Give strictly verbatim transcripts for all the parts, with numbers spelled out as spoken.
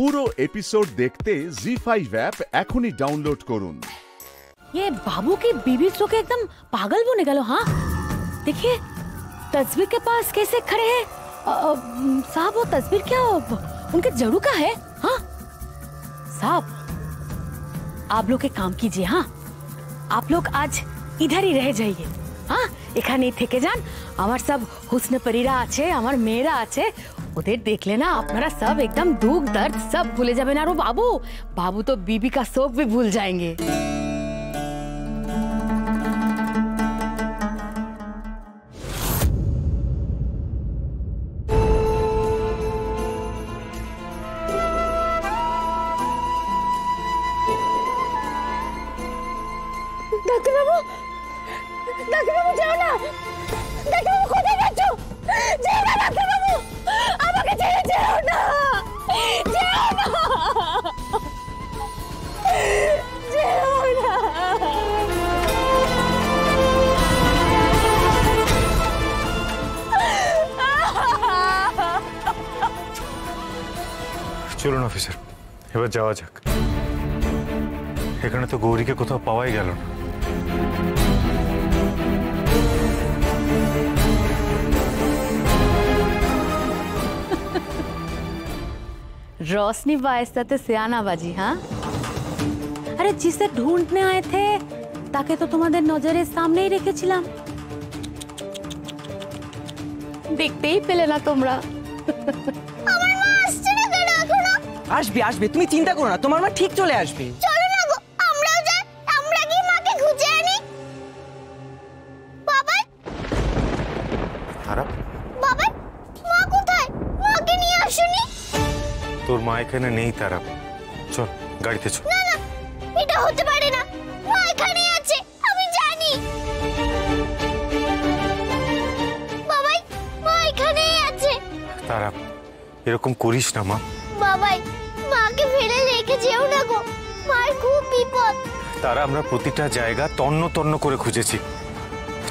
पूरो एपिसोड देखते Zee five app एखुनी डाउनलोड करुन। ये बाबू की बीवी सो के एकदम पागल होने गलो। हाँ देखिए तस्वीर के पास कैसे खड़े हैं साहब। वो तस्वीर क्या उनके जड़ू का है। हाँ साहब आप लोग के काम कीजिए। हाँ आप लोग आज इधर ही रह जाइए। हाँ एखाने थेके जान। आमार सब हुस्न परीरा आछे, आमार मेरा आछे, उधर देख लेना। आपनारा सब एकदम दुख दर्द सब भूले जाबेन। आरो बाबू बाबू तो बीबी का शोक भी भूल जाएंगे। डॉक्टर बाबू, डॉक्टर बाबू जाओ ना। डॉक्टर बाबू कोई नहीं जाओ। जाओ ना डॉक्टर बाबू। आप आके चले जाओ ना। जाओ ना। जाओ ना। चलो ना ऑफिसर, ये बात जावा जाक। এখানে तो गौरी के কোথাও পাওয়াই গেল না। रोशनी वायस्ता थे सियाना बाजी। हाँ अरे जिसे ढूंढने आए थे ताके तो तुम्हारे नजरे सामने ही रखे चिलाम। देखते ही पेले ना तुमरा। हमारे माँ आस्ते ना कर रहा करो। आज भी आज भी तुम्हीं चिंता करो ना। तुम्हारे माँ ठीक चले आज भी। चलो ना गो। हमरा उधर हमरा की माँ के घुसे नहीं। बाबा। हरा। बाबा माँ कुताय माँ के नियाशुनी। তোর মা এখানে নেই তারাপ। চল গাড়িতে চল। না না এটা হতে পারে না। মা এখানেই আছে আমি জানি। বাবাই মা এখানেই আছে। তারাপ এরকম করিস না মা। বাবাই মাকে ফেলে রেখে যেও না গো। মার খুব বিপদ। তারা আমরা প্রতিটা জায়গা তন্ন তন্ন করে খুঁজেছি।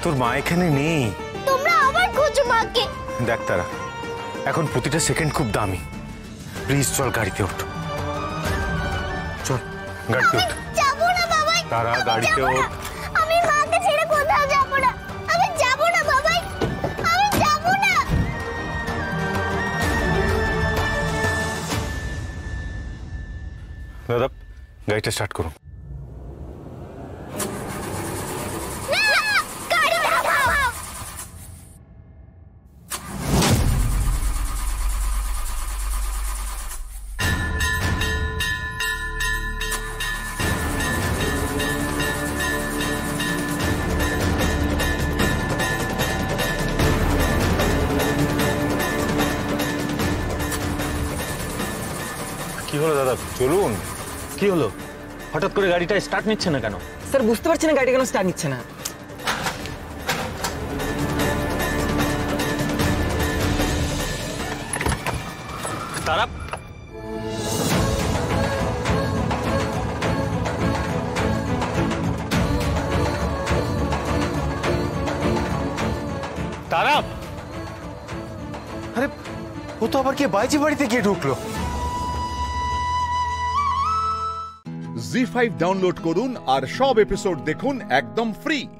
তোর মা এখানে নেই। তোমরা আবার খোঁজো মাকে। দেখ তারা এখন প্রতিটা সেকেন্ড খুব দামি। प्लीज चल गाड़ी पे उठ। चल गाड़ी पे उठ। जाबो ना बाबाई। तारा गाड़ी पे उठ। अभी माँ के छेड़े कोठा जाबो ना। अभी जाबो ना बाबाई। अभी जाबो ना। दादा गाड़ी पे स्टार्ट करो। दादा चलून की हलो हठात् करे गाड़ीटा स्टार्ट निच्छे ना केनो। सर बुझते पारछेन ना गाड़ी केनो स्टार्ट निच्छे ना। तारा तारा अरे वो तो आबार के बाईजी बाड़ीते गिये ढुकलो। ज़ी फाइव डाउनलोड करुन और सब एपिसोड देखुन एकदम फ्री।